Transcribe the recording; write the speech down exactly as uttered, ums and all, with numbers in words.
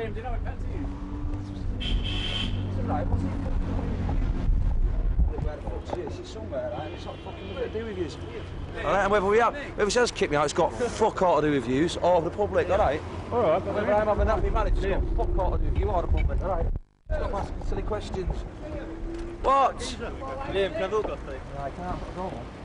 Liam, do you know what pants are you? It's alright, wasn't it? It's somewhere, right? It's not fucking to do with you, it's weird. Alright, and whether we have, whoever says kick me out, it's got fuck all to do with yous or the public, yeah. Alright? Alright, but whether I'm having that happy marriage, it's got fuck all to do with you or the public, alright? Stop asking silly questions. What? Liam, can I have a look at that? I can't, I don't want.